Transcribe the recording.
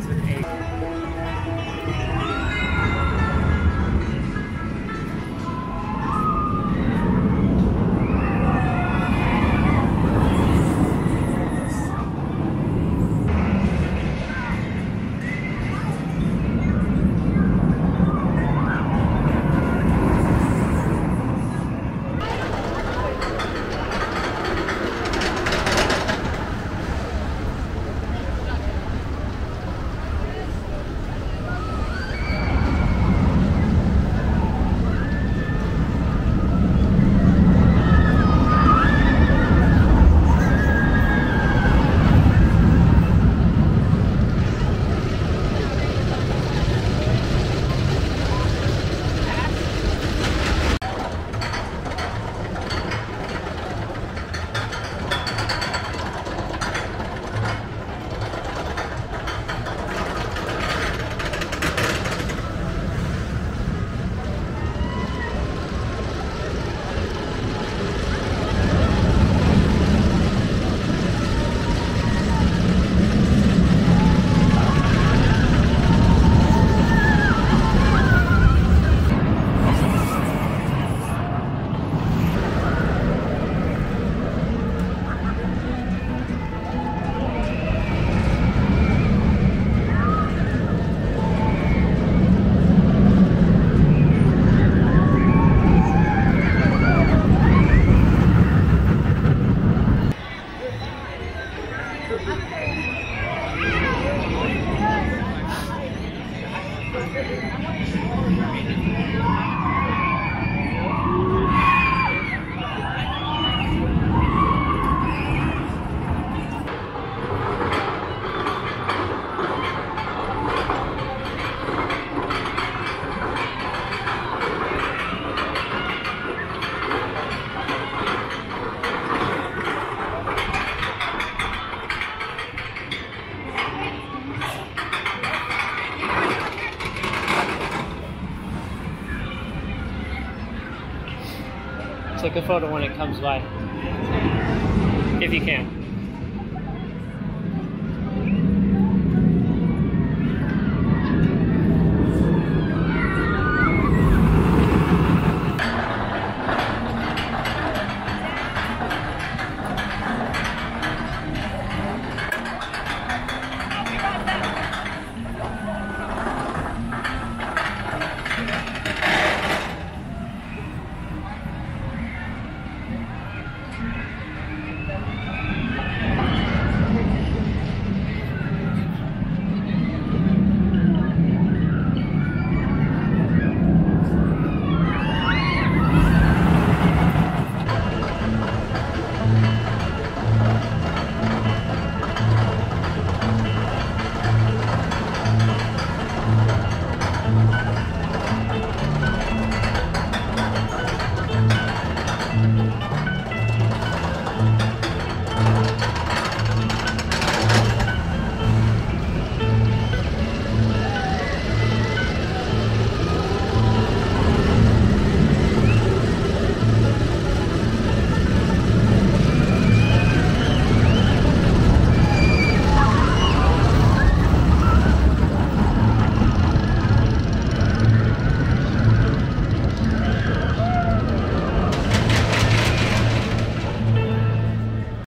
fries with egg. Take a photo when it comes by, if you can.